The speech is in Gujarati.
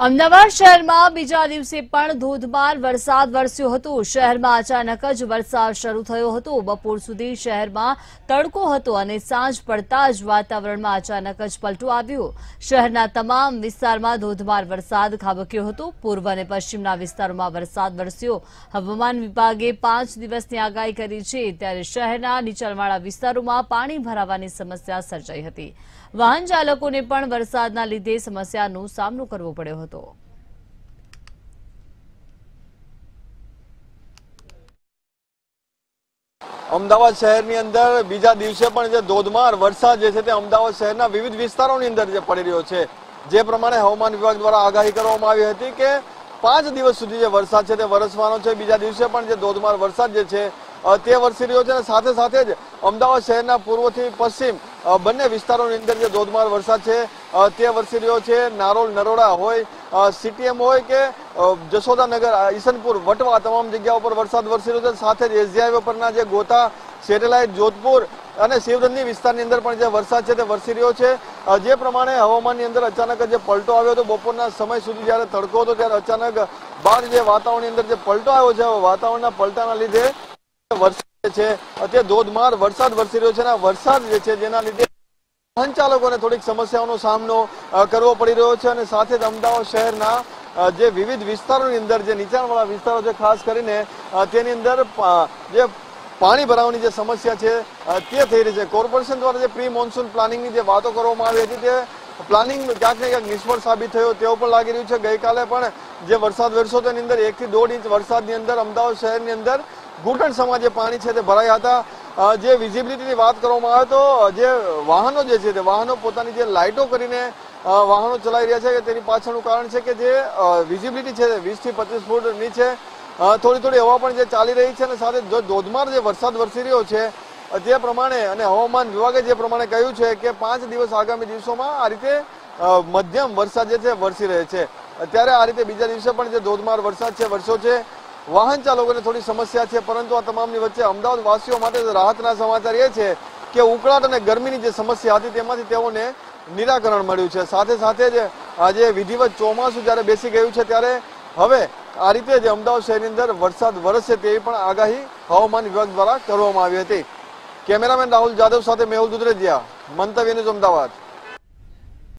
અમદાવાદ શહેરમાં બીજા દિવસે પણ ધોધમાર વરસાદ વરસ્યો હતો। શહેરમાં અચાનક જ વરસાદ શરૂ થયો હતો। બપોર સુધી શહેરમાં તડકો હતો અને સાંજ પડતા જ વાતાવરણમાં અચાનક જ પલટો આવ્યો। શહેરના તમામ વિસ્તારમાં ધોધમાર વરસાદ ખાબક્યો હતો। પૂર્વ અને પશ્ચિમના વિસ્તારોમાં વરસાદ વરસ્યો। હવામાન વિભાગે 5 દિવસની આગાહી કરી છે, ત્યારે શહેરના નીચાણવાળા વિસ્તારોમાં પાણી ભરાવાની સમસ્યા સર્જાઈ હતી। વાહન ચાલકોને પણ વરસાદના લીધે સમસ્યાનો સામનો કરવો પડ્યો હતો। अमदावाद शहर ની અંદર બીજા દિવસે પણ જે ધોધમાર વરસાદ જે છે તે અમદાવાદ શહેરના વિવિધ વિસ્તારોની અંદર જે પડી રહ્યો છે, જે પ્રમાણે હવામાન વિભાગ દ્વારા આગાહી કરવામાં આવી હતી કે 5 દિવસ સુધી જે વરસાદ છે તે વરસવાનો છે। બીજા દિવસે પણ જે ધોધમાર વરસાદ જે છે તે વરસી રહ્યો છે અને સાથે સાથે જ અમદાવાદ શહેરના પૂર્વથી પશ્ચિમ બંને વિસ્તારોની અંદર જે ધોધમાર વરસાદ છે તે વરસી રહ્યો છે। નારોલ, નરોડા હોય, સીટીએમ હોય કે જશોદાનગર, ઈસનપુર, વટવા, તમામ જગ્યાઓ પર વરસાદ વરસી રહ્યો છે। સાથે જ એસજીઆઈ પરના જે ગોતા, સેટેલાઇટ, જોધપુર અને શિવરંજની વિસ્તારની અંદર પણ જે વરસાદ છે તે વરસી રહ્યો છે। જે પ્રમાણે હવામાનની અંદર અચાનક જે પલટો આવ્યો હતો, બપોરના સમય સુધી જ્યારે તડકો હતો ત્યારે અચાનક બાદ જે વાતાવરણની અંદર જે પલટો આવ્યો છે, વાતાવરણના પલટાના લીધે વરસાદ છે અત્યારે ધોધમાર વરસાદ વરસી રહ્યો છે અને વરસાદ જે છે જેના લીધે વાહન ચાલકોને થોડીક સમસ્યાઓનો સામનો કરવો પડી રહ્યો છે। અને સાથે જ અમદાવાદ શહેરના જે વિવિધ વિસ્તારોની અંદર જે નીચાણવાળા વિસ્તારો છે, ખાસ કરીને તેની અંદર જે પાણી ભરાવાની જે સમસ્યા છે તે થઈ રહી છે। કોર્પોરેશન દ્વારા જે પ્રી મોન્સૂન પ્લાનિંગની જે વાતો કરવામાં આવી હતી તે પ્લાનિંગ ક્યાંક ને ક્યાંક નિષ્ફળ સાબિત થયો તેવું પણ લાગી રહ્યું છે। ગઈકાલે પણ જે વરસાદ વરસ્યો હતો એની અંદર 1 થી 1.5 ઇંચ વરસાદની અંદર અમદાવાદ શહેરની અંદર ઘૂંટણ સમા જે પાણી છે તે ભરાયા હતા। જે વિઝિબિલિટીની વાત કરવામાં આવે તો જે વાહનો જે છે તે વાહનો પોતાની જે લાઇટો કરીને વાહનો ચલાવી રહ્યા છે તેની પાછળનું કારણ છે કે જે વિઝિબિલિટી છે 20 થી 25 ફૂટની છે। થોડી થોડી હવા પણ જે ચાલી રહી છે અને સાથે ધોધમાર જે વરસાદ વરસી રહ્યો છે તે પ્રમાણે અને હવામાન વિભાગે જે પ્રમાણે કહ્યું છે કે 5 દિવસ આગામી દિવસોમાં આ રીતે મધ્યમ વરસાદ જે છે વરસી રહે છે। અત્યારે આ રીતે બીજા દિવસે પણ જે ધોધમાર વરસાદ છે વરસ્યો છે। વાહન ચાલકોને થોડી સમસ્યા છે, પરંતુ આ તમામની વચ્ચે અમદાવાદ વાસીઓ માટે રાહતના સમાચાર એ છે કે ઉકળાટ અને ગરમીની જે સમસ્યા હતી તેમાંથી તેઓને નિરાકરણ મળ્યું છે। સાથે સાથે જ આજે વિધિવત ચોમાસું જ્યારે બેસી ગયું છે ત્યારે હવે આ રીતે જે અમદાવાદ શહેરની અંદર વરસાદ વરસશે તેવી પણ આગાહી હવામાન વિભાગ દ્વારા કરવામાં આવી હતી। कैमरामैन राहुल जाधव साथे मेहुल दुधरेजिया, मंतव्य न्यूज, अमदावाद।